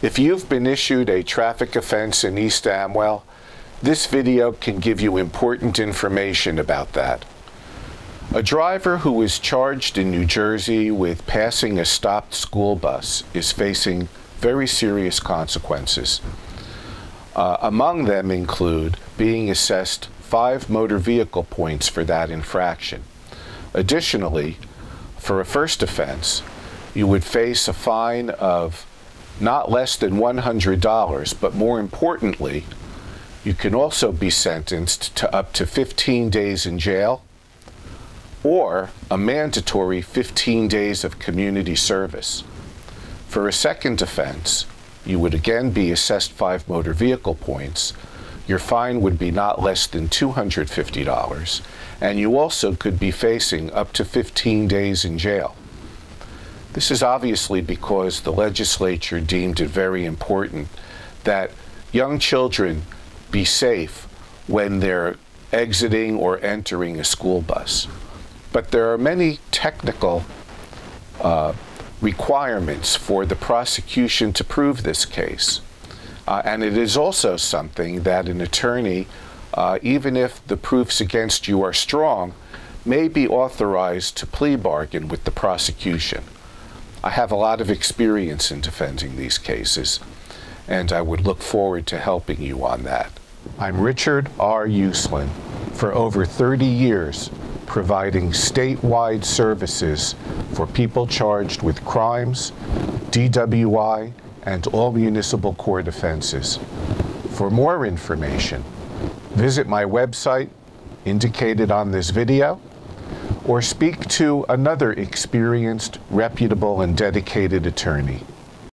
If you've been issued a traffic offense in East Amwell, this video can give you important information about that. A driver who is charged in New Jersey with passing a stopped school bus is facing very serious consequences. Among them include being assessed 5 motor vehicle points for that infraction. Additionally, for a first offense, you would face a fine of not less than $100, but more importantly, you can also be sentenced to up to 15 days in jail or a mandatory 15 days of community service. For a second offense, you would again be assessed 5 motor vehicle points. Your fine would be not less than $250, and you also could be facing up to 15 days in jail. This is obviously because the legislature deemed it very important that young children be safe when they're exiting or entering a school bus. But there are many technical requirements for the prosecution to prove this case. And it is also something that an attorney, even if the proofs against you are strong, may be authorized to plea bargain with the prosecution. I have a lot of experience in defending these cases, and I would look forward to helping you on that. I'm Richard R. Uslan, for over 30 years, providing statewide services for people charged with crimes, DWI, and all municipal court offenses. For more information, visit my website, indicated on this video, or speak to another experienced, reputable, and dedicated attorney.